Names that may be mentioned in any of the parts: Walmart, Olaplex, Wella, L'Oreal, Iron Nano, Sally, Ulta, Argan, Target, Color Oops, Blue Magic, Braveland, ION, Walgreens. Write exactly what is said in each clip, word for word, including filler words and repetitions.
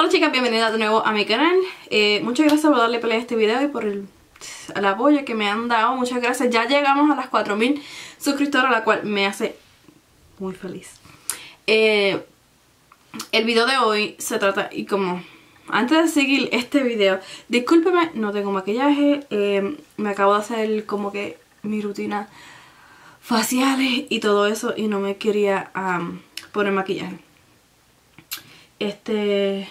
Hola chicas, bienvenidas de nuevo a mi canal. eh, Muchas gracias por darle play a este video y por el, el apoyo que me han dado. Muchas gracias, ya llegamos a las cuatro mil suscriptoras, la cual me hace muy feliz. eh, El video de hoy se trata, y como antes de seguir este video, discúlpeme, no tengo maquillaje. eh, Me acabo de hacer como que mi rutina faciales y todo eso, y no me quería um, poner maquillaje. Este...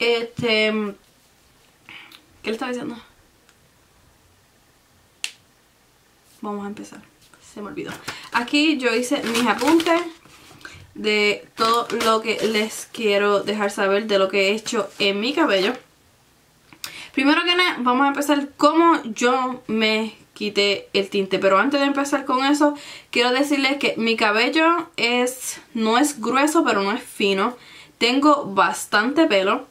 Este... ¿Qué le estaba diciendo? Vamos a empezar. Se me olvidó. Aquí yo hice mis apuntes de todo lo que les quiero dejar saber de lo que he hecho en mi cabello. Primero que nada, vamos a empezar cómo yo me quité el tinte. Pero antes de empezar con eso, quiero decirles que mi cabello es, no es grueso, pero no es fino. Tengo bastante pelo.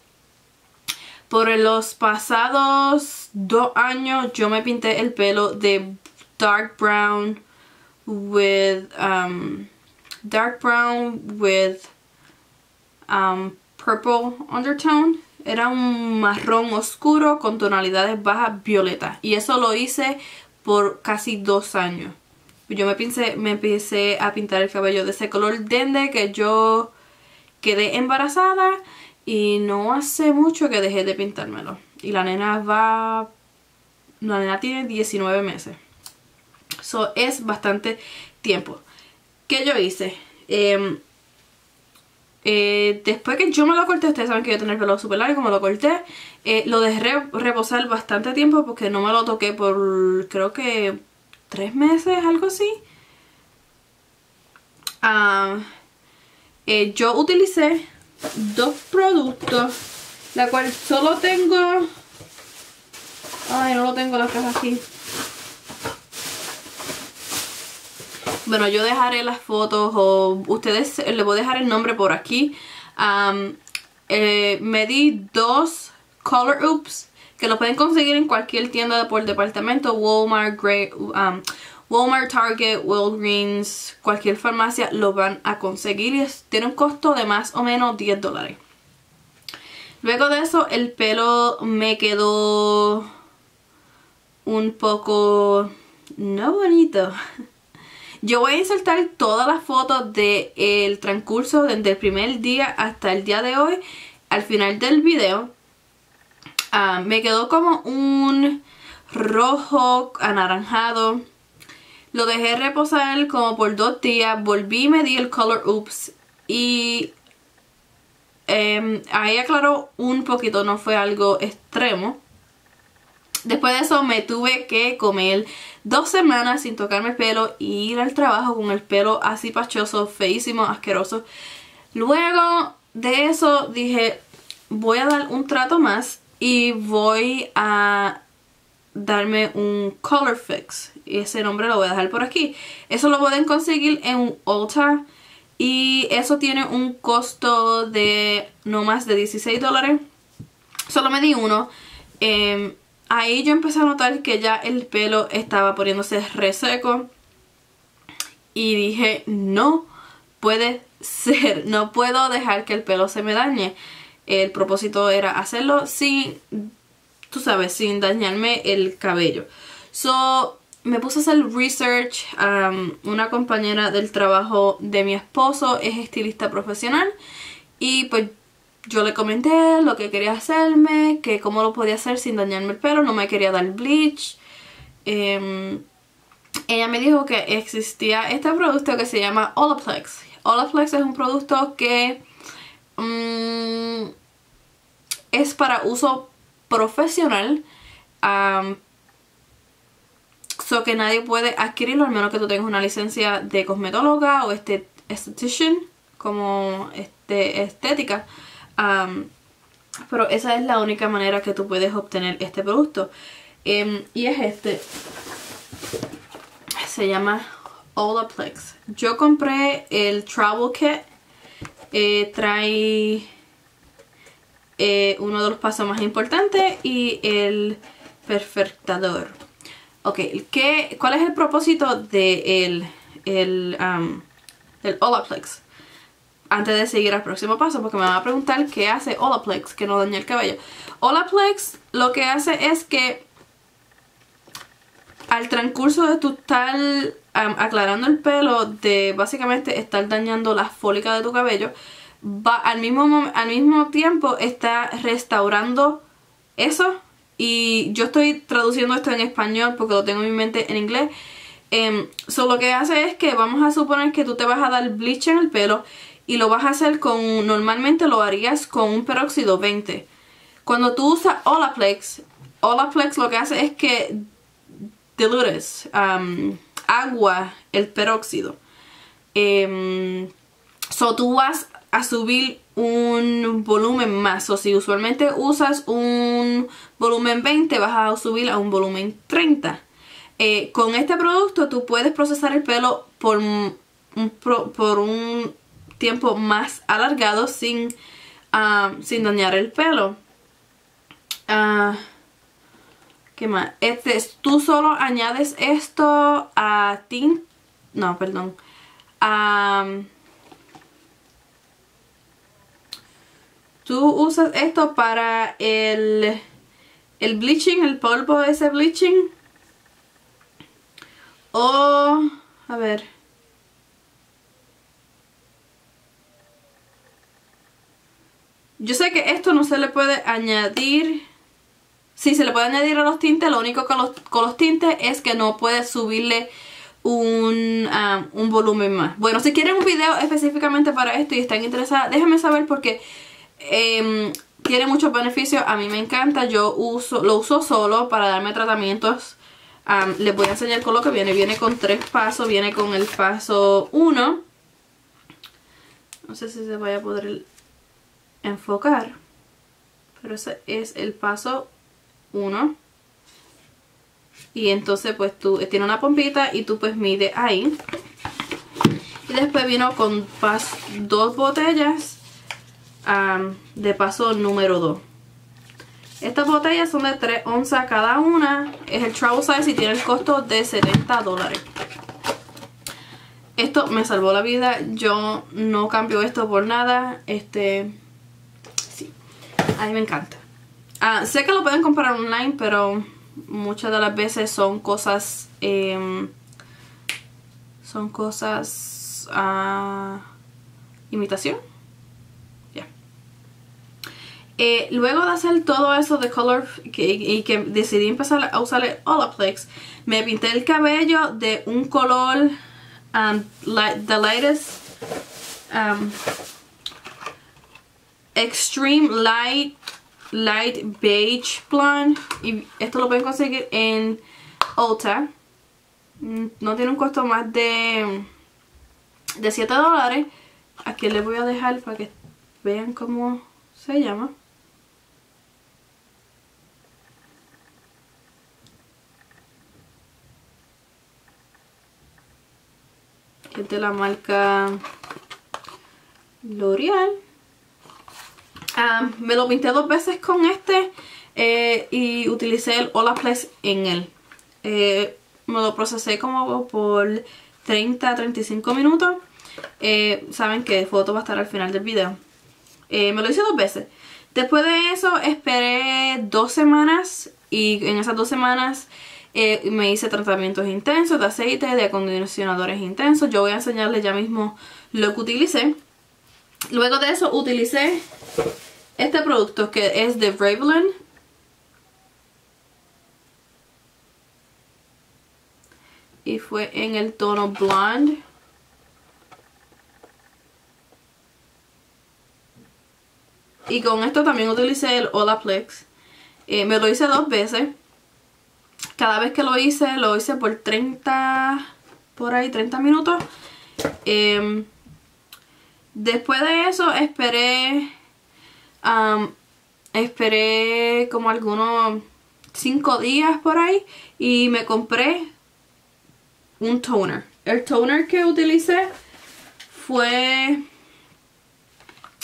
Por los pasados dos años yo me pinté el pelo de dark brown with um, dark brown with um, purple undertone. Era un marrón oscuro con tonalidades bajas violeta, y eso lo hice por casi dos años. Yo me, pincé, me empecé a pintar el cabello de ese color desde que yo quedé embarazada, y no hace mucho que dejé de pintármelo. Y la nena va la nena tiene diecinueve meses. Eso es bastante tiempo. ¿Qué yo hice? Eh, eh, después que yo me lo corté, ustedes saben que yo tenía el pelo super largo, me lo corté. Eh, lo dejé reposar bastante tiempo porque no me lo toqué por creo que tres meses, algo así. Ah, eh, yo utilicé dos productos, la cual solo tengo... Ay, no lo tengo las cajas aquí. Bueno, yo dejaré las fotos, o ustedes, les voy a dejar el nombre por aquí. Um, eh, me di dos Color Oops, que los pueden conseguir en cualquier tienda de por departamento. Walmart, Grey, um, Walmart, Target, Walgreens, cualquier farmacia lo van a conseguir. Y tiene un costo de más o menos diez dólares. Luego de eso, el pelo me quedó un poco no bonito. Yo voy a insertar todas las fotos del transcurso desde el primer día hasta el día de hoy al final del video. Uh, me quedó como un rojo anaranjado. Lo dejé reposar como por dos días. Volví y me di el Color Oops. Y eh, ahí aclaró un poquito, no fue algo extremo. Después de eso me tuve que comer dos semanas sin tocarme el pelo y ir al trabajo con el pelo así pachoso, feísimo, asqueroso. Luego de eso dije, voy a dar un trato más y voy a darme un color fix. Y ese nombre lo voy a dejar por aquí. Eso lo pueden conseguir en Ulta y eso tiene un costo de no más de dieciséis dólares. Solo me di uno. Eh, Ahí yo empecé a notar que ya el pelo estaba poniéndose reseco. Y dije, no puede ser, no puedo dejar que el pelo se me dañe. El propósito era hacerlo sin, tú sabes, sin dañarme el cabello. So, me puse a hacer research. Um, una compañera del trabajo de mi esposo es estilista profesional. Y pues... yo le comenté lo que quería hacerme, que cómo lo podía hacer sin dañarme el pelo, no me quería dar bleach. Eh, ella me dijo que existía este producto que se llama Olaplex. Olaplex es un producto que um, es para uso profesional. Um, so que nadie puede adquirirlo, al menos que tú tengas una licencia de cosmetóloga o este esthetician, como este, estética. Um, pero esa es la única manera que tú puedes obtener este producto. Um, y es este. Se llama Olaplex. Yo compré el Travel Kit. Eh, trae eh, uno de los pasos más importantes, y el perfectador. Ok, ¿qué, ¿cuál es el propósito de el, el, um, del Olaplex? Antes de seguir al próximo paso, porque me van a preguntar qué hace Olaplex, que no daña el cabello. Olaplex lo que hace es que al transcurso de tu estar um, aclarando el pelo, de básicamente estar dañando las fólicas de tu cabello, va al mismo, al mismo tiempo está restaurando eso. Y yo estoy traduciendo esto en español porque lo tengo en mi mente en inglés. Um, so lo que hace es que vamos a suponer que tú te vas a dar bleach en el pelo, y lo vas a hacer con, normalmente lo harías con un peróxido veinte. Cuando tú usas Olaplex, Olaplex lo que hace es que dilutes, um, agua el peróxido. Um, so tú vas a subir un volumen más, o si usualmente usas un volumen veinte, vas a subir a un volumen treinta. Eh, con este producto tú puedes procesar el pelo por un, por un tiempo más alargado sin, uh, sin dañar el pelo. Uh, ¿Qué más? Este, tú solo añades esto a tint... No, perdón. Um, tú usas esto para el, el bleaching, el polvo de ese bleaching. O, a ver, yo sé que esto no se le puede añadir. Sí, se le puede añadir a los tintes. Lo único con los, con los tintes es que no puedes subirle un, um, un volumen más. Bueno, si quieren un video específicamente para esto y están interesadas, déjenme saber, porque eh, tiene muchos beneficios. A mí me encanta. Yo uso, lo uso solo para darme tratamientos. Um, les voy a enseñar con lo que viene. Viene con tres pasos. Viene con el paso uno. No sé si se vaya a poder enfocar, pero ese es el paso uno. Y entonces pues tú tiene una pompita y tú pues mide ahí. Y después vino con dos botellas um, de paso número dos. Estas botellas son de tres onzas cada una. Es el travel size y tiene el costo de setenta dólares. Esto me salvó la vida. Yo no cambio esto por nada. Este, sí, a mí me encanta. Ah, sé que lo pueden comprar online, pero muchas de las veces son cosas... Eh, son cosas... Ah, imitación. Eh, luego de hacer todo eso de color que, y que decidí empezar a usar el Olaplex, me pinté el cabello de un color um, light, the lightest um, extreme light light beige blonde, y esto lo pueden conseguir en Ulta. No tiene un costo más de de siete dólares. Aquí les voy a dejar para que vean cómo se llama. Que es de la marca L'Oreal. Um, me lo pinté dos veces con este, eh, y utilicé el Olaplex en él. Eh, me lo procesé como por treinta a treinta y cinco minutos. Eh, saben que foto va a estar al final del video. Eh, me lo hice dos veces. Después de eso esperé dos semanas, y en esas dos semanas eh, me hice tratamientos intensos de aceite, de acondicionadores intensos. Yo voy a enseñarles ya mismo lo que utilicé. Luego de eso utilicé este producto que es de Braveland. Y fue en el tono blonde. Y con esto también utilicé el Olaplex. Eh, me lo hice dos veces. Cada vez que lo hice, lo hice por treinta... por ahí, treinta minutos. Eh, después de eso, esperé... Um, esperé como algunos cinco días por ahí. Y me compré un toner. El toner que utilicé fue...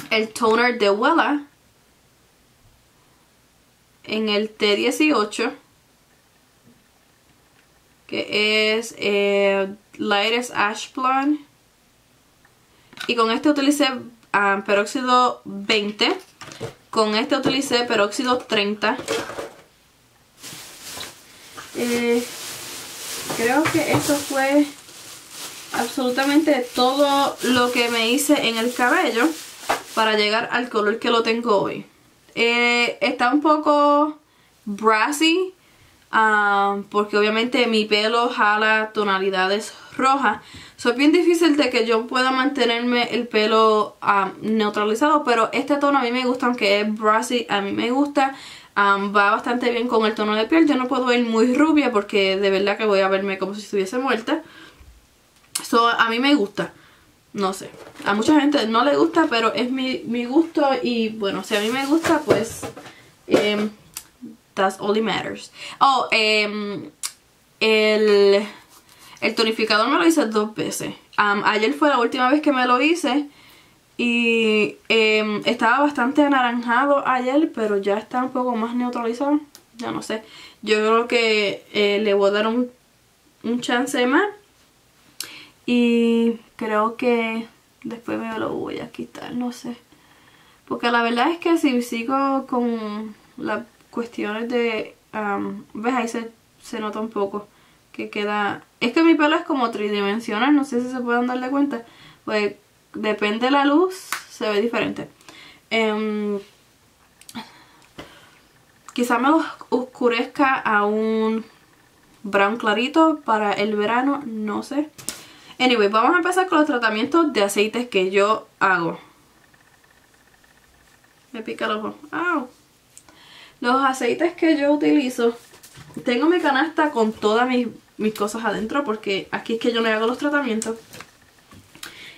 el toner de Wella, en el T dieciocho, que es eh, Lightest Ash Blonde, y con este utilicé um, peróxido veinte, con este utilicé peróxido treinta. Eh, creo que esto fue absolutamente todo lo que me hice en el cabello para llegar al color que lo tengo hoy. Eh, está un poco brassy, um, porque obviamente mi pelo jala tonalidades rojas, so es bien difícil de que yo pueda mantenerme el pelo um, neutralizado, pero este tono a mí me gusta, aunque es brassy, a mí me gusta. Um, va bastante bien con el tono de piel. Yo no puedo ir muy rubia porque de verdad que voy a verme como si estuviese muerta. So, a mí me gusta. No sé, a mucha gente no le gusta, pero es mi, mi gusto. Y bueno, si a mí me gusta, pues eh, that's all that matters. Oh, eh, el, el tonificador me lo hice dos veces. um, Ayer fue la última vez que me lo hice. Y eh, estaba bastante anaranjado ayer, pero ya está un poco más neutralizado. Ya no sé, yo creo que eh, le voy a dar un, un chance más. Y creo que después me lo voy a quitar, no sé. Porque la verdad es que si sigo con las cuestiones de... Um, ¿ves? Ahí se, se nota un poco que queda... Es que mi pelo es como tridimensional, no sé si se pueden darle cuenta. Pues... depende de la luz, se ve diferente. Eh, quizá me los oscurezca a un brown clarito para el verano, no sé. Anyway, vamos a empezar con los tratamientos de aceites que yo hago. Me pica el ojo. ¡Au! Los aceites que yo utilizo. Tengo mi canasta con todas mis, mis cosas adentro, porque aquí es que yo no hago los tratamientos.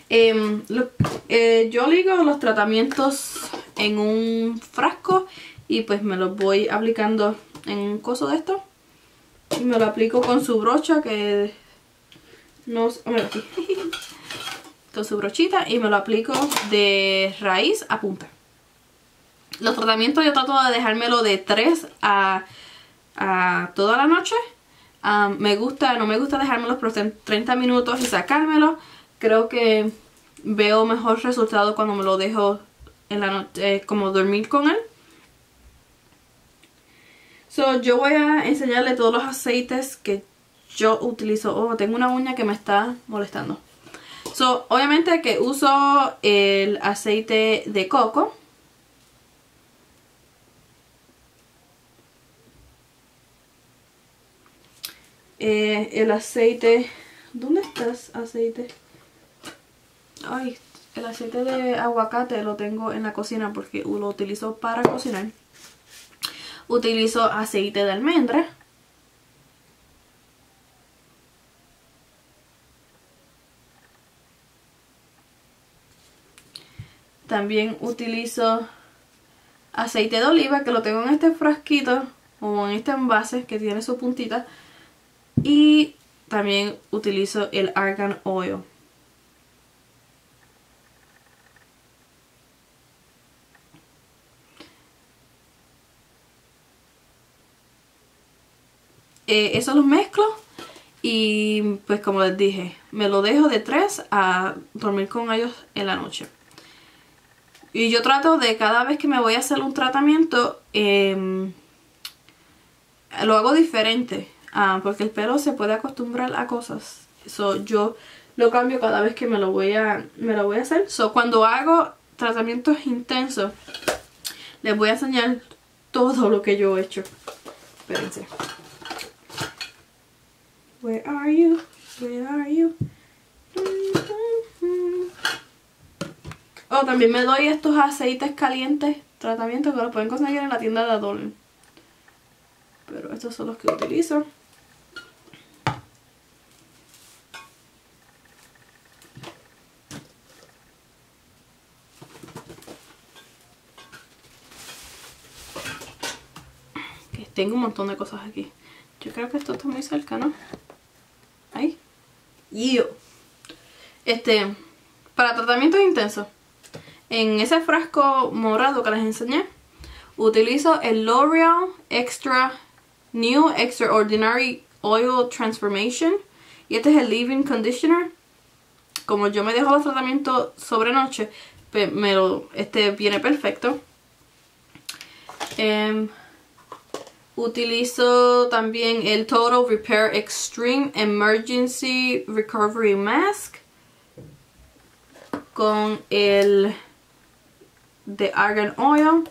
Eh, lo, eh, yo ligo los tratamientos en un frasco y pues me los voy aplicando en un coso de esto. Y me lo aplico con su brocha, que no, mira aquí. Con su brochita, y me lo aplico de raíz a punta. Los tratamientos yo trato de dejármelo de tres a, a toda la noche. um, Me gusta, no me gusta dejármelos por treinta minutos y sacármelos. Creo que veo mejor resultado cuando me lo dejo en la noche, eh, como dormir con él. So, yo voy a enseñarle todos los aceites que yo utilizo. Oh, tengo una uña que me está molestando. So, obviamente que uso el aceite de coco. Eh, el aceite... ¿Dónde estás, aceite? Ay, el aceite de aguacate lo tengo en la cocina porque lo utilizo para cocinar. Utilizo aceite de almendra. También utilizo aceite de oliva, que lo tengo en este frasquito o en este envase que tiene su puntita. Y también utilizo el argan oil. Eh, eso los mezclo y pues como les dije, me lo dejo de tres a dormir con ellos en la noche. Y yo trato de cada vez que me voy a hacer un tratamiento, eh, lo hago diferente, ah, porque el pelo se puede acostumbrar a cosas. So, yo lo cambio cada vez que me lo voy a, me lo voy a hacer. So, cuando hago tratamientos intensos, les voy a enseñar todo lo que yo he hecho. Espérense. Where are you? Where are you? Oh, también me doy estos aceites calientes, tratamientos que los pueden conseguir en la tienda de Adorno. Pero estos son los que utilizo. Okay, tengo un montón de cosas aquí. Yo creo que esto está muy cerca, ¿no? Ahí. Yo. Este, para tratamientos intensos, en ese frasco morado que les enseñé, Utilizo el L'Oreal Extra New Extraordinary Oil Transformation. Y este es el Leave-In Conditioner. Como yo me dejo los tratamientos sobre noche, me lo, este viene perfecto. Um, utilizo también el Total Repair Extreme Emergency Recovery Mask con el de Argan Oil.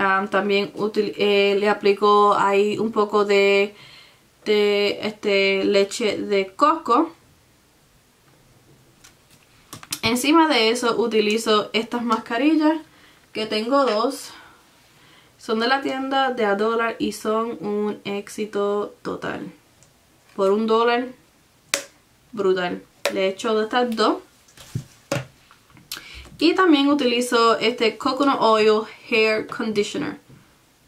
Um, también util, eh, le aplico ahí un poco de, de este, leche de coco. Encima de eso utilizo estas mascarillas, que tengo dos. Son de la tienda de a dólar y son un éxito total. Por un dólar, brutal. Le he hecho de estas dos. Y también utilizo este Coconut Oil Hair Conditioner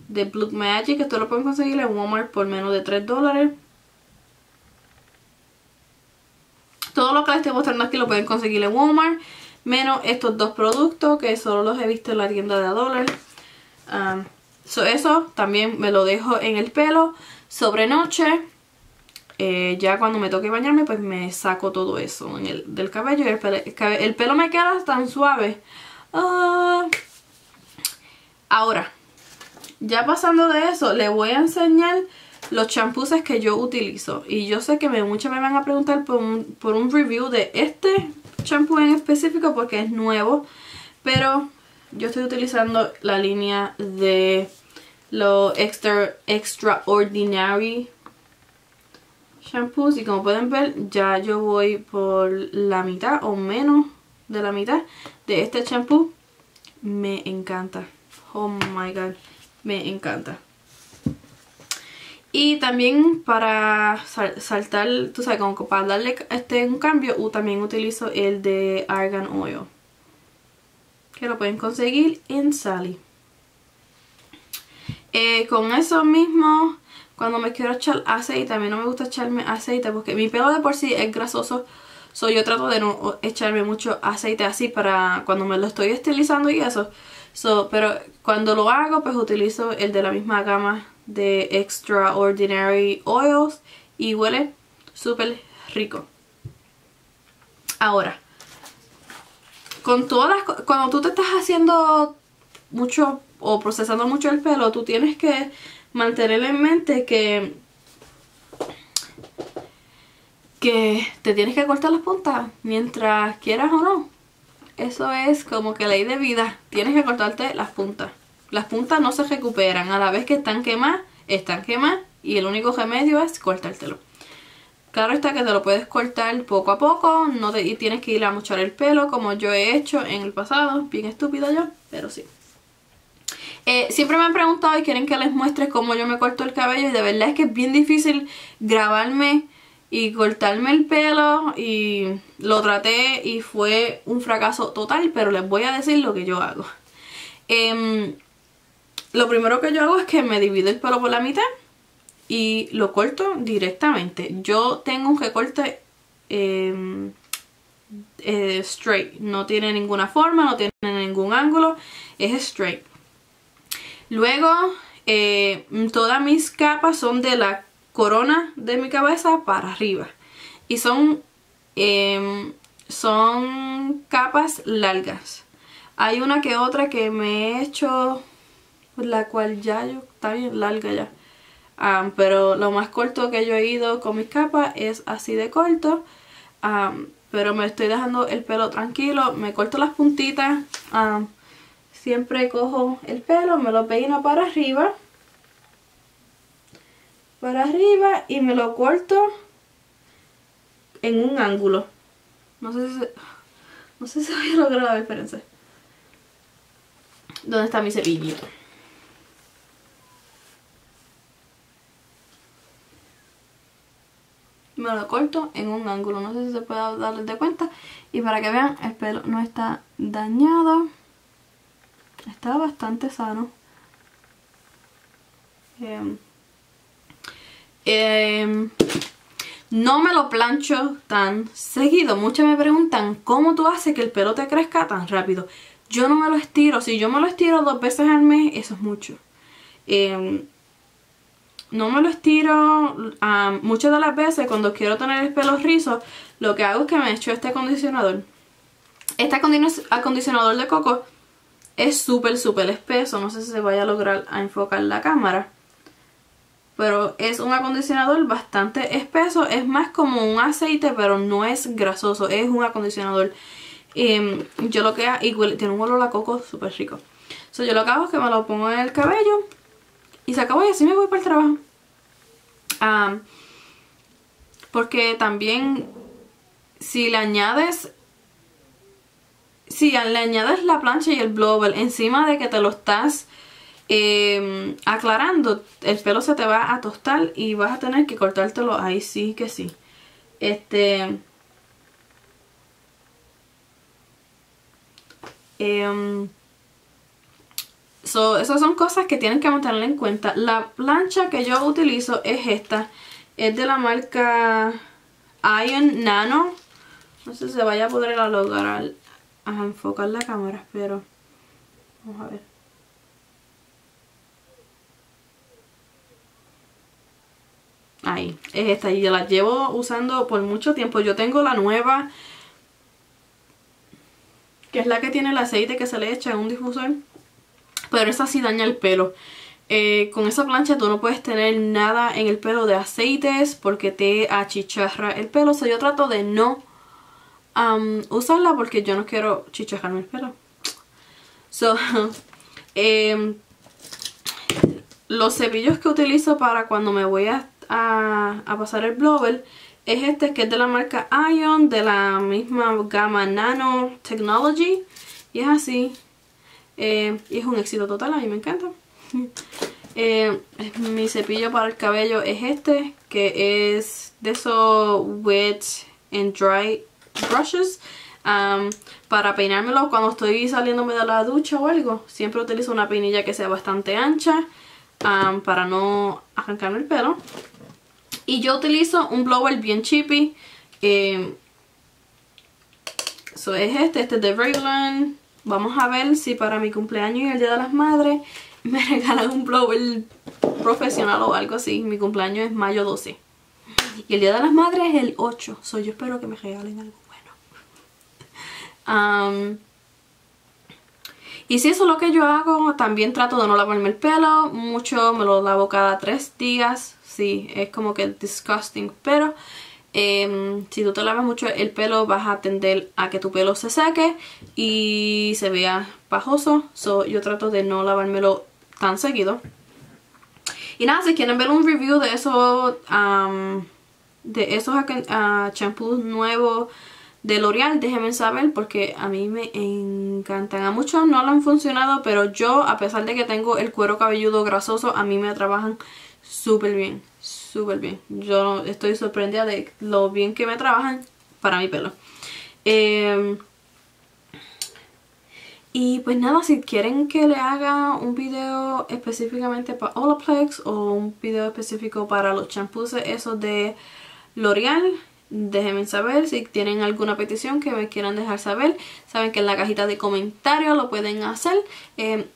de Blue Magic. Esto lo pueden conseguir en Walmart por menos de tres dólares. Todo lo que les estoy mostrando aquí lo pueden conseguir en Walmart, menos estos dos productos que solo los he visto en la tienda de a dólar. Um, so eso también me lo dejo en el pelo sobre noche. Eh, ya cuando me toque bañarme, pues me saco todo eso en el, del cabello. Y el, pelo, el, cabello, el pelo me queda tan suave. Uh, ahora, ya pasando de eso, les voy a enseñar los champuses que yo utilizo. Y yo sé que me, muchas me van a preguntar por un, por un review de este champú en específico porque es nuevo. Pero yo estoy utilizando la línea de los extra, Extraordinary shampoos, y como pueden ver ya yo voy por la mitad o menos de la mitad de este shampoo. Me encanta, oh my god, me encanta. Y también para sal saltar, tú sabes, como para darle este un cambio, también utilizo el de Argan Oil, que lo pueden conseguir en Sally. Eh, con eso mismo, cuando me quiero echar aceite, a mí no me gusta echarme aceite porque mi pelo de por sí es grasoso. So yo trato de no echarme mucho aceite así para cuando me lo estoy estilizando y eso. So, pero cuando lo hago, pues utilizo el de la misma gama de Extraordinary Oils y huele súper rico. Ahora, con todas las, cuando tú te estás haciendo mucho o procesando mucho el pelo, tú tienes que mantener en mente que que te tienes que cortar las puntas mientras quieras o no. Eso es como que ley de vida. Tienes que cortarte las puntas. Las puntas no se recuperan. A la vez que están quemadas, están quemadas. Y el único remedio es cortártelo. Claro está que te lo puedes cortar poco a poco. No te, y tienes que ir a mochar el pelo como yo he hecho en el pasado. Bien estúpida yo, pero sí. Eh, siempre me han preguntado y quieren que les muestre cómo yo me corto el cabello, y de verdad es que es bien difícil grabarme y cortarme el pelo, y lo traté y fue un fracaso total, pero les voy a decir lo que yo hago. Eh, lo primero que yo hago es que me divido el pelo por la mitad y lo corto directamente. Yo tengo un recorte eh, eh, straight, no tiene ninguna forma, no tiene ningún ángulo, es straight. Luego, eh, todas mis capas son de la corona de mi cabeza para arriba. Y son, eh, son capas largas. Hay una que otra que me he hecho, la cual ya yo, está bien larga ya. Um, pero lo más corto que yo he ido con mis capas es así de corto. Um, pero me estoy dejando el pelo tranquilo, me corto las puntitas. Um, Siempre cojo el pelo, me lo peino para arriba, para arriba y me lo corto en un ángulo. No sé si se, no sé si voy a lograr la diferencia. ¿Dónde está mi cepillo? Me lo corto en un ángulo, no sé si se puede darles de cuenta. Y para que vean, el pelo no está dañado. Está bastante sano. Eh, eh, no me lo plancho tan seguido. Muchas me preguntan, ¿cómo tú haces que el pelo te crezca tan rápido? yo no me lo estiro. Si yo me lo estiro dos veces al mes, eso es mucho. Eh, no me lo estiro um, muchas de las veces. Cuando quiero tener el pelo rizo, lo que hago es que me echo este acondicionador. Este acondicionador de coco es súper, súper espeso. No sé si se vaya a lograr a enfocar la cámara, pero es un acondicionador bastante espeso. Es más como un aceite, pero no es grasoso. Es un acondicionador. Eh, yo lo que hago, y huele, tiene un olor a coco súper rico. So, yo lo que hago es que me lo pongo en el cabello y se acabó, y así me voy para el trabajo. Um, porque también, si le añades, si le añades la plancha y el blower encima de que te lo estás eh, aclarando, el pelo se te va a tostar y vas a tener que cortártelo. Ahí sí que sí. Este... Um, so, esas son cosas que tienen que mantener en cuenta. La plancha que yo utilizo es esta. Es de la marca Iron Nano. No sé si se vaya a poder lograr a enfocar la cámara, pero vamos a ver. Ahí, es esta. Y yo la llevo usando por mucho tiempo. Yo tengo la nueva, que es la que tiene el aceite que se le echa en un difusor, pero esa sí daña el pelo. Eh, con esa plancha tú no puedes tener nada en el pelo de aceites porque te achicharra el pelo. O sea, yo trato de no um, usarla porque yo no quiero chicharrarme el pelo. So, eh, los cepillos que utilizo para cuando me voy a, a, a pasar el blower es este, que es de la marca I O N, de la misma gama Nano Technology. Y es así. Eh, y es un éxito total, a mí me encanta. eh, mi cepillo para el cabello es este, que es de esos wet and dry brushes. Um, para peinármelo cuando estoy saliéndome de la ducha o algo, siempre utilizo una peinilla que sea bastante ancha um, para no arrancarme el pelo. Y yo utilizo un blower bien chippy. Eh, so es este, este es de Braveland. Vamos a ver si para mi cumpleaños y el Día de las Madres me regalan un blower profesional o algo así. Mi cumpleaños es mayo doce. Y el Día de las Madres es el ocho. So yo espero que me regalen algo bueno. Um, y si eso es lo que yo hago, también trato de no lavarme el pelo mucho. Me lo lavo cada tres días. Sí, es como que disgusting, pero eh, si tú te lavas mucho el pelo vas a tender a que tu pelo se seque y se vea pajoso. So, yo trato de no lavármelo tan seguido. Y nada, si quieren ver un review de esos um, de esos uh, shampoos nuevos de L'Oreal, déjenme saber porque a mí me encantan. A muchos no lo han funcionado, pero yo, a pesar de que tengo el cuero cabelludo grasoso, a mí me trabajan súper bien, súper bien. Yo estoy sorprendida de lo bien que me trabajan para mi pelo. Eh, y pues nada, si quieren que le haga un video específicamente para Olaplex o un video específico para los champús esos de L'Oreal, déjenme saber. Si tienen alguna petición que me quieran dejar saber, saben que en la cajita de comentarios lo pueden hacer. Eh,